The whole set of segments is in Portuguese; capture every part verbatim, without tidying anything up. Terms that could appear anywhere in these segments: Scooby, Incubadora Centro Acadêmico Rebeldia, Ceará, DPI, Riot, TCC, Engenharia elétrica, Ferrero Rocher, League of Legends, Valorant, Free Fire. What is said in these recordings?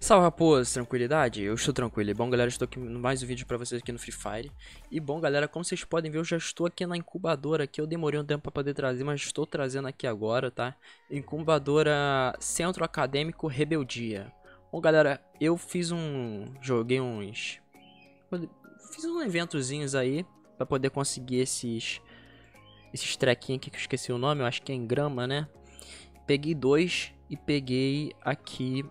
Salve raposa, tranquilidade? Eu estou tranquilo. E bom galera, estou aqui no mais um vídeo pra vocês aqui no Free Fire. E bom galera, como vocês podem ver, eu já estou aqui na incubadora, que eu demorei um tempo pra poder trazer, mas estou trazendo aqui agora, tá? Incubadora Centro Acadêmico Rebeldia. Bom galera, eu fiz um... joguei uns... fiz uns eventozinhos aí, pra poder conseguir esses... esses trequinhos aqui que eu esqueci o nome, eu acho que é em grama, né? Peguei dois e peguei aqui...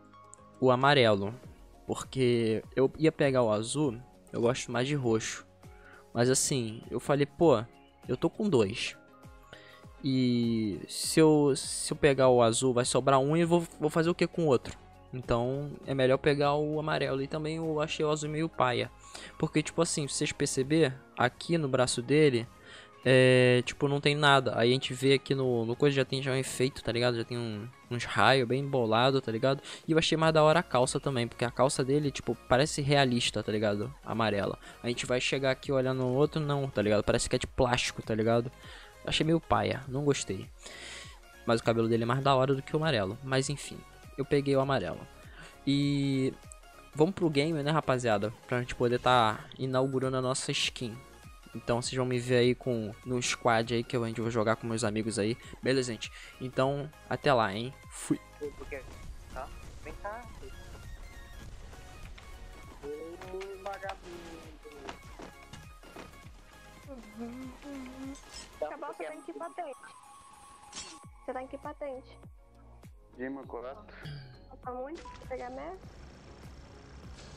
o amarelo, porque eu ia pegar o azul, eu gosto mais de roxo, mas assim, eu falei, pô, eu tô com dois, e se eu, se eu pegar o azul vai sobrar um e eu vou, vou fazer o que com o outro, então é melhor pegar o amarelo. E também eu achei o azul meio paia, porque tipo assim, se vocês perceberem, aqui no braço dele, é, tipo, não tem nada. Aí a gente vê aqui no, no coisa já tem já um efeito, tá ligado? Já tem um, uns raios bem bolado, tá ligado? E eu achei mais da hora a calça também, porque a calça dele, tipo, parece realista, tá ligado? Amarela. A gente vai chegar aqui olhando o outro, não, tá ligado? Parece que é de plástico, tá ligado? Achei meio paia, não gostei. Mas o cabelo dele é mais da hora do que o amarelo. Mas enfim, eu peguei o amarelo. E vamos pro game, né, rapaziada? Pra gente poder tá inaugurando a nossa skin. Então vocês vão me ver aí com, no squad aí que eu ainda vou jogar com meus amigos aí. Beleza, gente? Então, até lá, hein? Fui. Vem cá. Ô, vagabundo. Acabou, você tem que ir patente. Você tem que ir patente. Gema, correto? Falta muito pra pegar merda?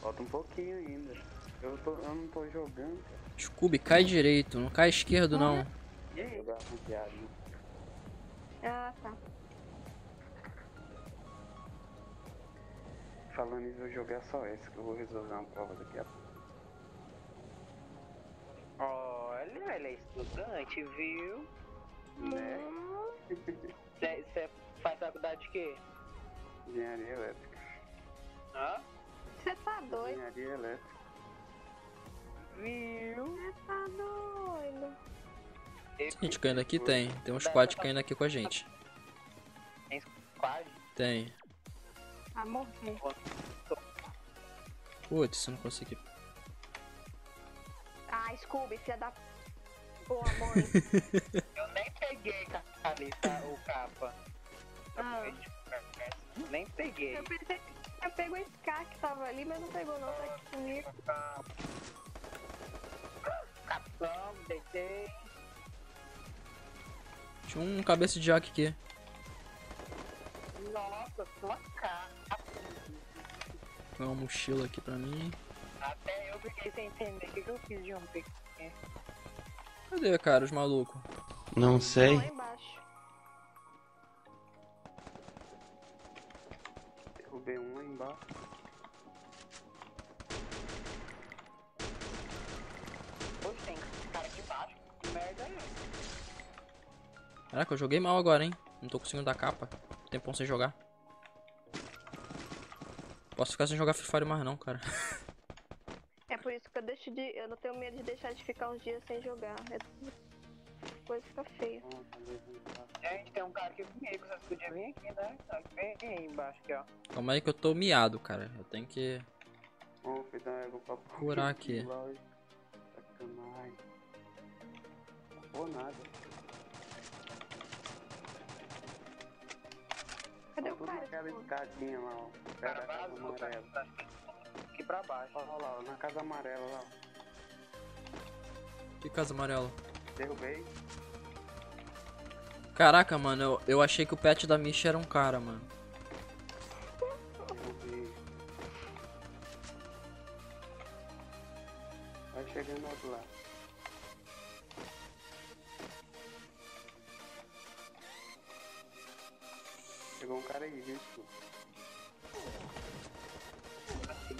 Falta um pouquinho ainda. Eu, tô, eu não tô jogando, cara. Scooby, cai direito, não cai esquerdo não. Ah, tá. Falando isso, eu vou jogar só esse que eu vou resolver uma prova daqui a pouco. Olha, ele é estudante, viu? Né? Você faz faculdade de quê? Engenharia elétrica. Hã? Você tá doido? Engenharia elétrica. Viu? Tá doido. Gente, caindo aqui tem. Tem uns squad caindo aqui com a gente. Tem squad? Tem. Ah, morri. Putz, eu não consegui. Ah, Scooby, filha da... Boa, mãe. Eu nem peguei cabeça ou capa. Ah. Nem peguei. Eu, pensei... eu pego esse cara que tava ali, mas não pegou não, tá aqui comigo. Vamos, deitei. Tinha um cabeça de jack aqui. Nossa, sua cara. Tem uma mochila aqui pra mim. Até eu fiquei sem entender. O que, que eu fiz de um pequeno? Cadê, cara, os malucos? Não sei. Lá embaixo. Derrubei um lá embaixo. Caraca, eu joguei mal agora, hein? Não tô conseguindo dar capa. Tempão sem jogar. Posso ficar sem jogar Free Fire mais não, cara. É por isso que eu deixo de... Eu não tenho medo de deixar de ficar uns dias sem jogar. É... coisa fica feia. Gente, tem um cara aqui comigo. Vocês podiam vir aqui, né? Vem aí embaixo aqui, ó. Calma aí que eu tô miado, cara. Eu tenho que... curar aqui. Ou nada. Cadê o cara? Cara de casinha lá, ó. Cara, cara casa amarela. Aqui pra baixo. Olha lá, ó, na casa amarela lá. Que casa amarela? Derrubei. Caraca, mano, eu, eu achei que o pet da Misha era um cara, mano. Derrubei. Vai chegando no outro lado. Chegou um cara aí, gente.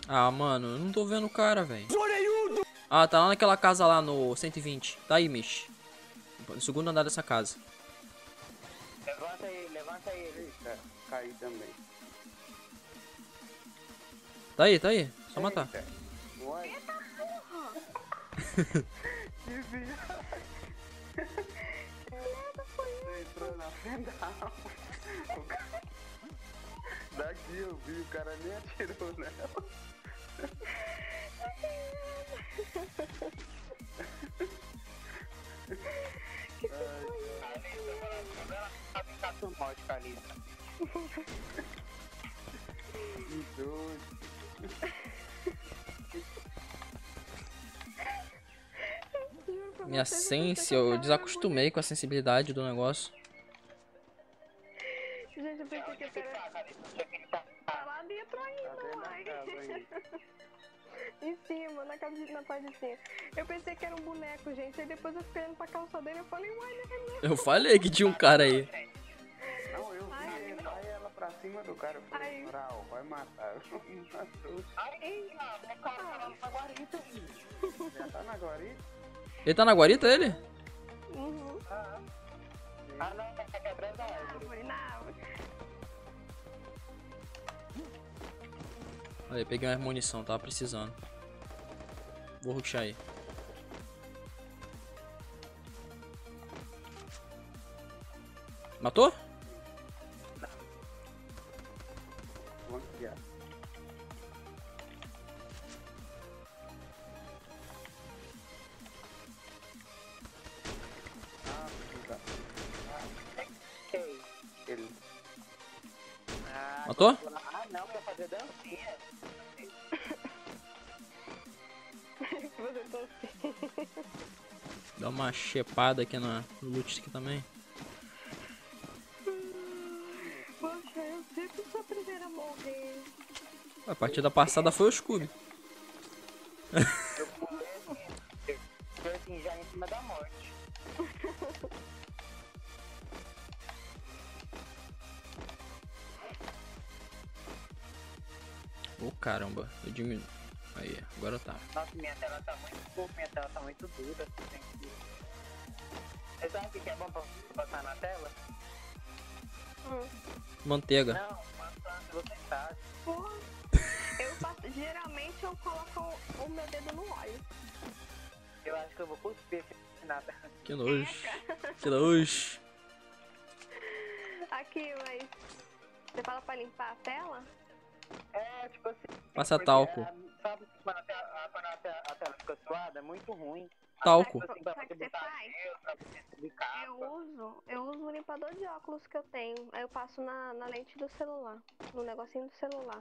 Ah, mano, eu não tô vendo o cara, velho. Ah, tá lá naquela casa lá no cento e vinte. Tá aí, Mish. No segundo andar dessa casa. Levanta aí, levanta aí. Eita, cai também. Tá aí, tá aí. Só matar. Eita, porra. Que viado. Que merda foi isso? Entrou na pedal. Daqui eu vi, o cara nem atirou nela. Que que foi isso? Calista, que doido. Minha sense, eu desacostumei com a sensibilidade do negócio. Gente, eu pensei que eu era... Tá lá dentro ainda, mãe. Em cima, na cabeça, na parte de cima. Eu pensei que era um boneco, gente. Aí depois eu fiquei olhando pra calça dele, eu falei, uai, não é mesmo. Eu falei que tinha um cara aí. Não, eu vi, vai ela pra cima do cara. Eu falei, moral, vai matar. Me matou. Ai, é claro, ela tá na guarita. Já tá na guarita? Ele tá na guarita, ele? Uhum. Ah, não, tá quebrando a árvore. Olha, peguei umas munição, tava precisando. Vou rushar aí. Matou? Matou? Ah, não, vou fazer dancinha. Dá uma chepada aqui na loot aqui também. Poxa, eu sempre sou a primeira a morrer. A partida passada foi o Scooby. Eu fui já em cima da morte. Oh, caramba, eu diminuo. Aí, agora tá. Nossa, minha tela tá muito pouco, minha tela tá muito dura. Você sabe o que é bom pra botar na tela? Hum. Manteiga. Não, manteiga, você sabe. Porra, eu faço, geralmente eu coloco o meu dedo no óleo. Eu acho que eu vou cuspir aqui nada. Que nojo. É, que nojo. Aqui, mas... Você fala pra limpar a tela? É, tipo assim... Passa talco. A, sabe quando a tela, a tela fica suada? É muito ruim. Talco. Sabe, assim, sabe que você faz? Eu, eu uso, eu uso o limpador de óculos que eu tenho. Aí eu passo na, na lente do celular. No negocinho do celular.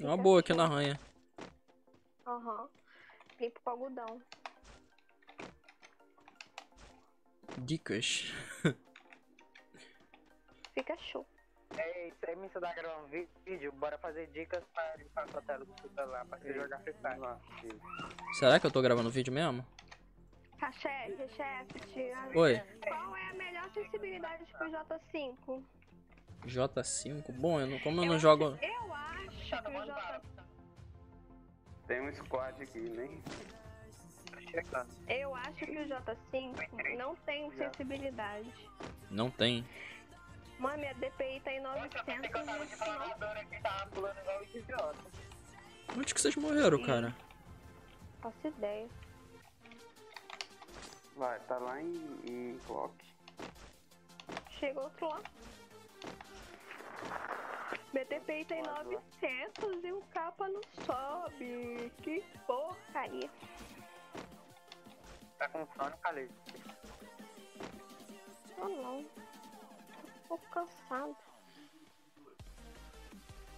É uma boa aqui na ranha. Aham. Uhum. Limpo com algodão. Dicas. Fica show. É isso aí, me ensinar a gravar um vídeo, bora fazer dicas pra limpar sua tela do celular, pra você jogar Free Fire. Será que eu tô gravando vídeo mesmo? Tá, chefe, chefe, oi. Qual é a melhor sensibilidade pro J cinco? J cinco? Bom, eu não, como eu, eu não acho, jogo... Eu acho que o J... Tem um squad aqui, né? Eu acho que o J cinco não tem sensibilidade. Não tem. Mãe, minha D P I tá em novecentos. Onde que vocês morreram, sim, cara? Faço ideia. Vai, tá lá em, em clock. Chegou outro lá. Minha D P I tá em novecentos e o capa não sobe. Que porcaria. Tá com sono, Calê? Não, não. Tô cansado.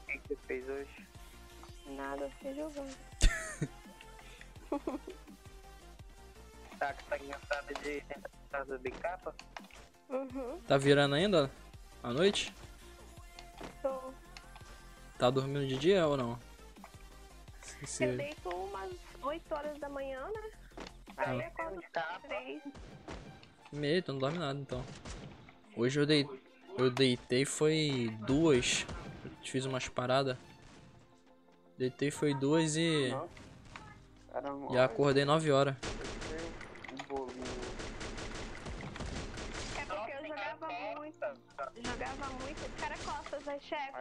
O que você fez hoje? Nada, eu fiquei jogando. Tá, que tá cansado de tentar subir capa? Uhum. Tá virando ainda? À noite? Tô. Tá dormindo de dia ou não? Se, se... Eu deito umas oito horas da manhã, né? Aí eu acordo três. Meio, tu não dorme nada então. Hoje eu dei. Eu deitei foi duas, eu fiz umas paradas, deitei foi duas e, e acordei nove horas. É porque eu jogava muito, jogava muito cara costas, né, chefe?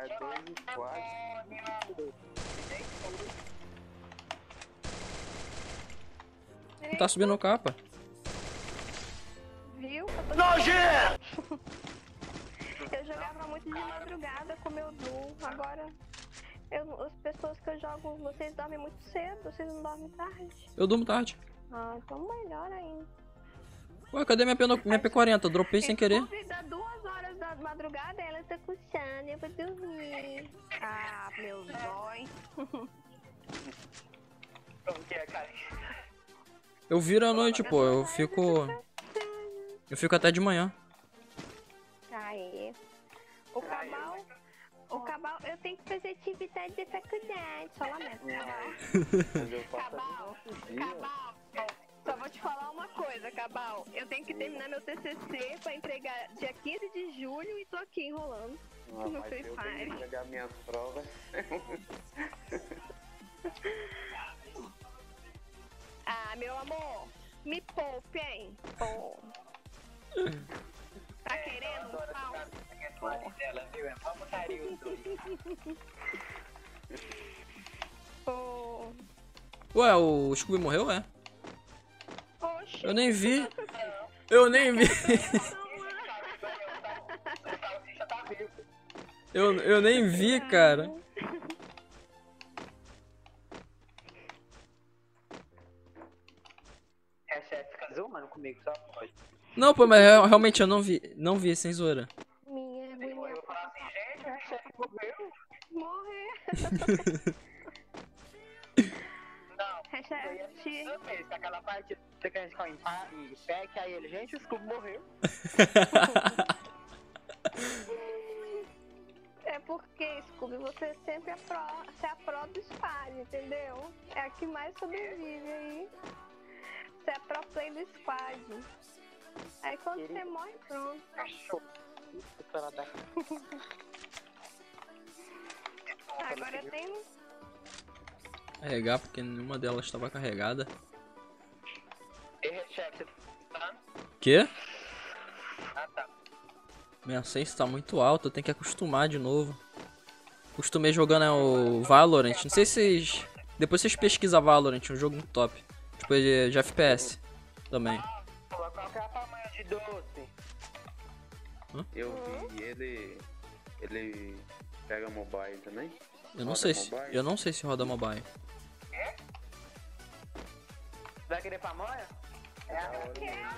Tá subindo o capa. Viu? Nojento! Eu Eu jogava muito de madrugada com meu duo. Agora, eu, as pessoas que eu jogo, vocês dormem muito cedo, vocês não dormem tarde? Eu durmo tarde. Ah, então melhor ainda. Ué, cadê minha, minha P quarenta? Dropei sem querer. Duas horas da madrugada, ela tá cochando, eu vou dormir. Ah, meu dói. Como que é, cara? Eu viro à noite, pô. Eu fico... Eu fico até de manhã. Aí. O Cabal... O Cabal... Eu tenho que fazer atividade de faculdade. Só lamento, Cabal. Cabal. Só vou te falar uma coisa, Cabal. Eu tenho que terminar meu T C C pra entregar dia quinze de julho e tô aqui enrolando. Ah, no Free Fire. Eu tenho que entregar minhas provas. Ah, meu amor, me poupe, hein? Pô. Tá querendo? Pô. Ué, o Scooby morreu, é? Oxi. Eu nem vi. Eu nem vi. eu, eu nem vi, cara. Comigo, só pode. Não, pô, mas eu, realmente eu não vi, não vi, sem zoeira. Minha mulher. Eu falava assim, gente, a chefe morreu. Morreu. Não, eu ia pensar mesmo, aquela parte que a gente ficou em pé, que aí ele, gente, o Scooby morreu. É porque, Scooby, você sempre é pró, você é a pró do Spade, entendeu? É a que mais sobrevive aí. Você é pro play do squad. Aí quando querido, você morre, pronto. Cachorro. Agora tem. Carregar, porque nenhuma delas estava carregada. Que? Ah, tá. Minha sense está muito alta, eu tenho que acostumar de novo. Costumei jogando é o Valorant. Não sei se vocês. Depois vocês pesquisam Valorant, um jogo muito top. Tipo de, de F P S também. Qual que é a tamanho de doce? Hã? Eu vi ele. Ele pega mobile também? Eu não sei se. Eu não sei se roda mobile. É? Vai querer pamonha? É a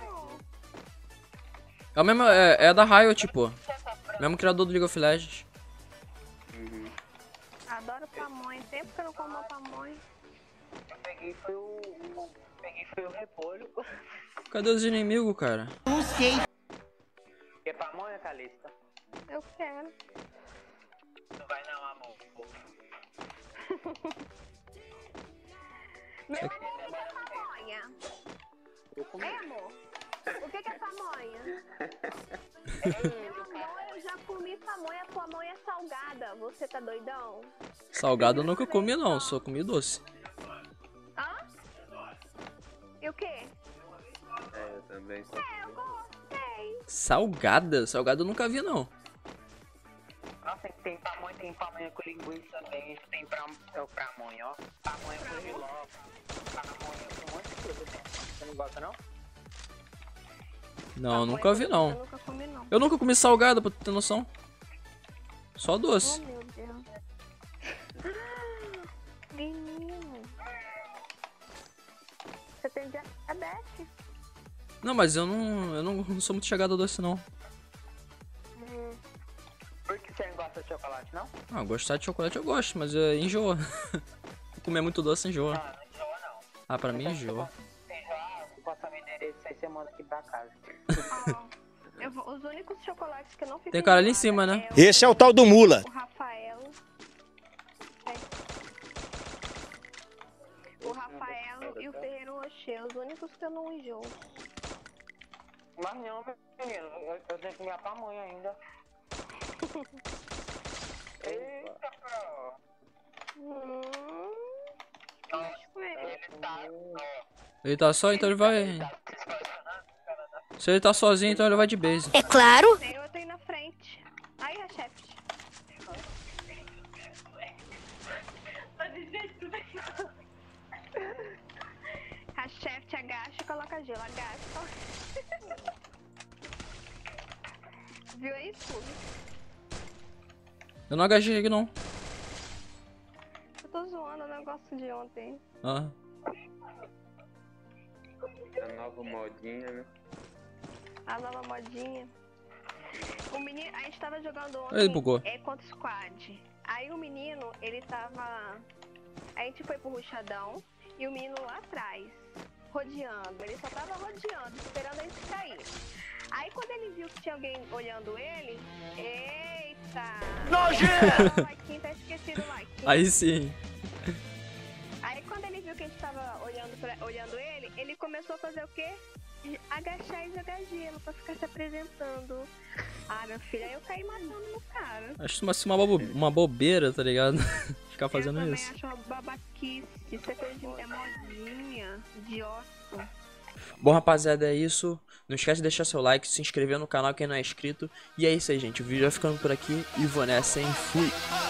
É o mesmo. É, é da Riot, pô. Mesmo criador do League of Legends. Uhum. Adoro pamonha, tempo que eu não como pamonha. Peguei foi o. Peguei foi o repolho. Cadê os inimigos, cara? Não sei. Quer pamonha, Calista? Eu quero. Não vai não, amor. Meu amor, o que é pamonha? Eu comi. É, amor? O que é pamonha? Meu amor, eu já comi pamonha, pamonha salgada. Você tá doidão? Salgada eu nunca comi não, só comi doce. E o que? É, eu também sou. É, eu gostei. Salgada? Salgada eu nunca vi, não. Nossa, tem pamonha, tem pamonha com linguiça também. Tem pamonha, ó. Pamonha com giló. Pamonha com um monte de coisa. Você não gosta, não? Não, eu nunca vi, não. Eu nunca comi, não. Eu nunca comi salgada, pra ter noção. Só doce. Oh, meu Deus. Tem diabetes. Não, mas eu não, eu não, não sou muito chegada a doce, não. Hum. Por que você não gosta de chocolate, não? Ah, gostar de chocolate eu gosto, mas eu enjoa. Comer muito doce enjoa. Ah, não enjoa, não. Ah, pra eu mim enjoa. Eu posso dar meu endereço essa semana aqui pra casa. Oh, eu vou, os únicos chocolates que eu não fico... Tem cara ali em cima, né? É o... Esse é o tal do Mula. O Rafael... O Rafael e o Ferrero Rocher, os únicos que eu não enjoo. Mas não, menino, eu, eu tenho que me apamunha ainda. Eita, pro! Hum, ele, tá... ele tá só, então ele vai... Se ele tá sozinho, então ele vai de base. É claro! Tem outro aí na frente. Aí, a chefe. A chefe agacha e coloca gelo, agacha. Viu aí, Scooby? Eu não agachei aqui, não. Eu tô zoando o negócio de ontem. Ah. A nova modinha, né? A nova modinha. O menino, a gente tava jogando ontem. Ele bugou. É contra o squad. Aí o menino, ele tava... A gente foi pro ruxadão e o menino lá atrás, rodeando. Ele só tava rodeando, esperando a gente cair. Aí quando ele viu que tinha alguém olhando ele... Eita! Nojento! Tá esquecido lá. Aí sim. Aí quando ele viu que a gente tava olhando, pra, olhando ele, ele começou a fazer o quê? Agachar e jogar gelo pra ficar se apresentando. Ah, meu filho, aí eu caí matando no cara. Acho uma, assim, uma, bo uma bobeira, tá ligado? Ficar fazendo eu isso. Eu acho uma babaquice. Isso é modinha de osso. Bom, rapaziada, é isso. Não esquece de deixar seu like, se inscrever no canal quem não é inscrito. E é isso aí, gente. O vídeo vai ficando por aqui. E vou nessa, hein? Fui!